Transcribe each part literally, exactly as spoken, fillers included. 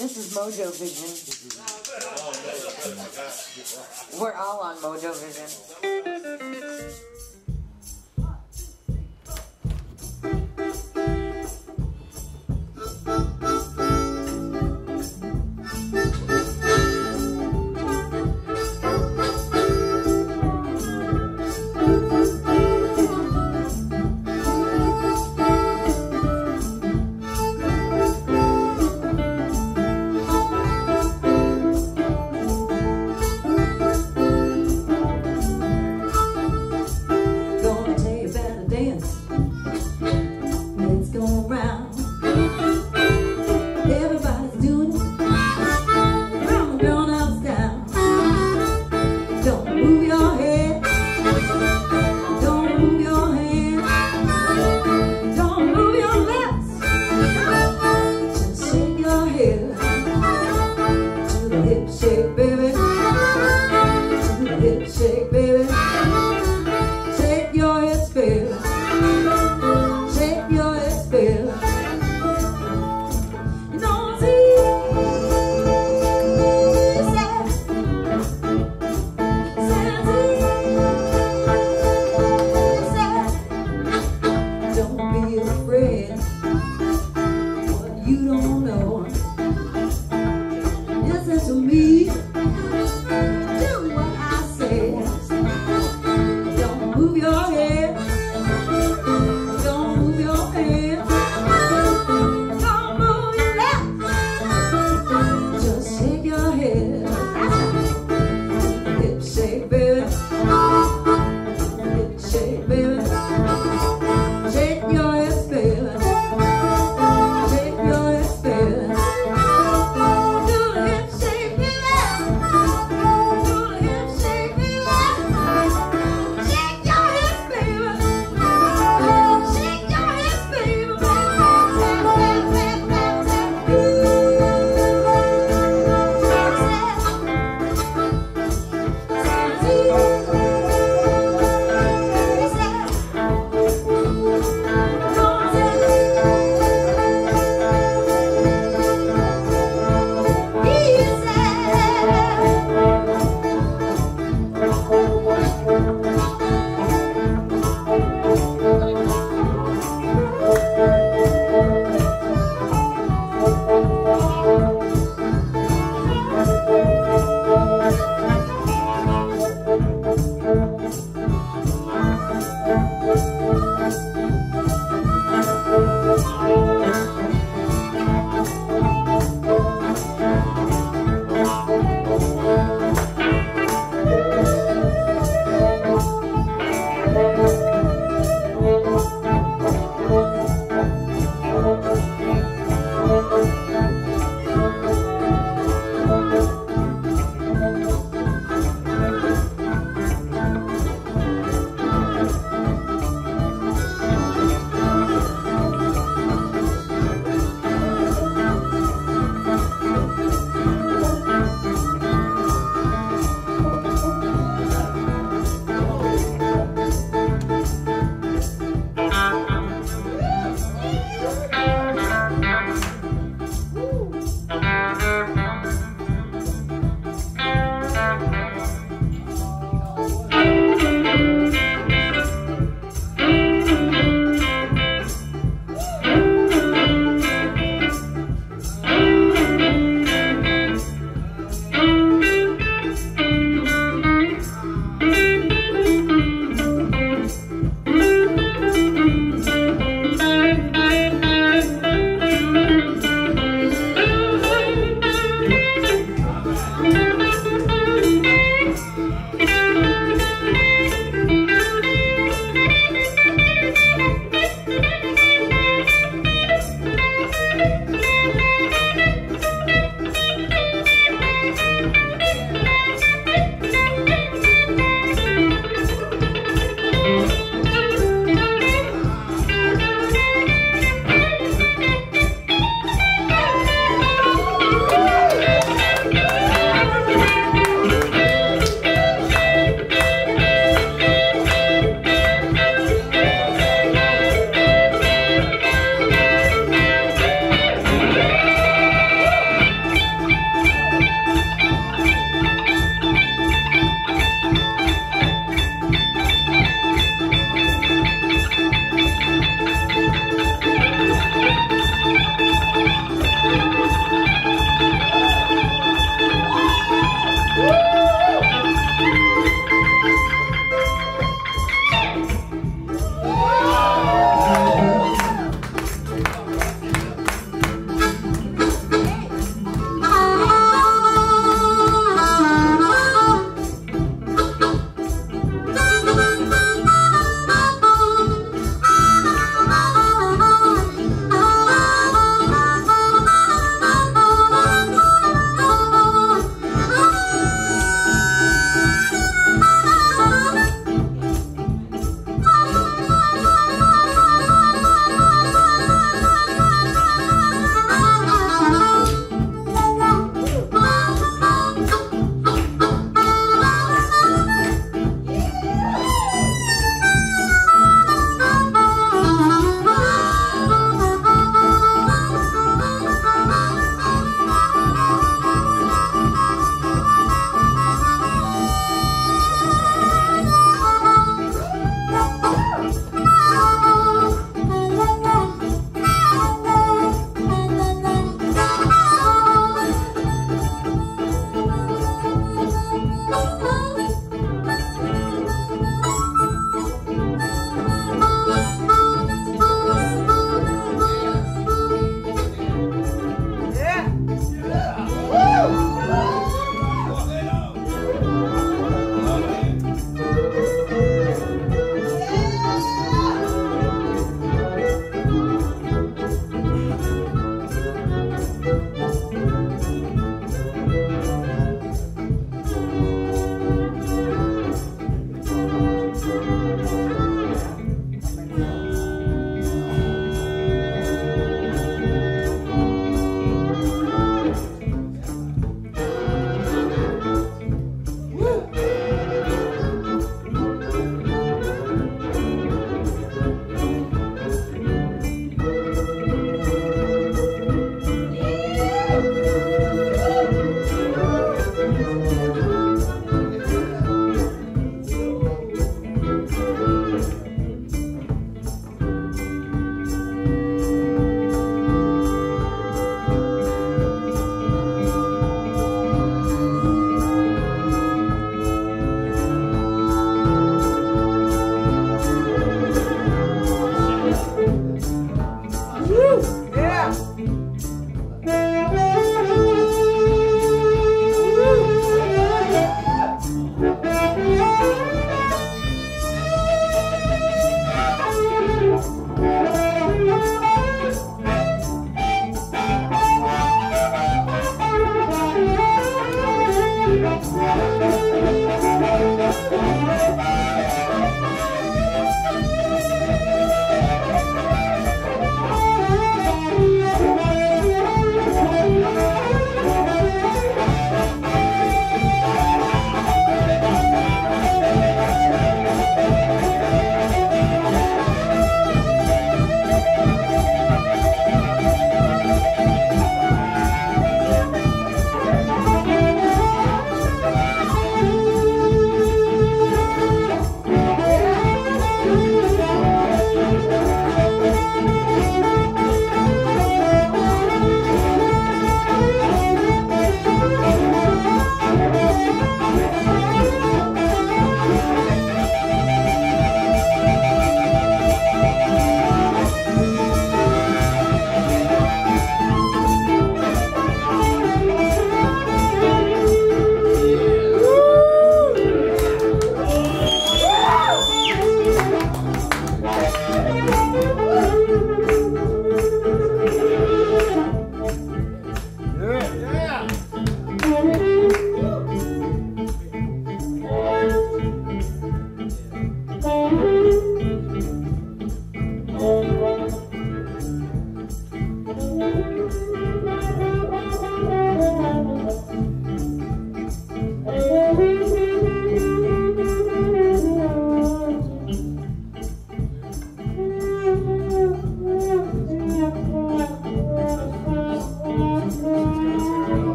This is MoeJoeVision. We're all on MoeJoeVision. Shake, baby.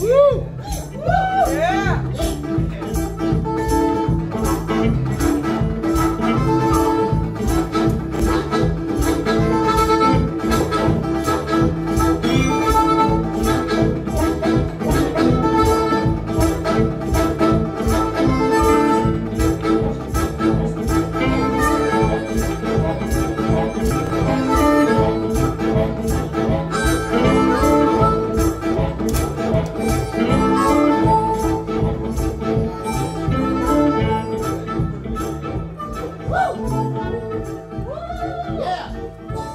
Woo! Yeah!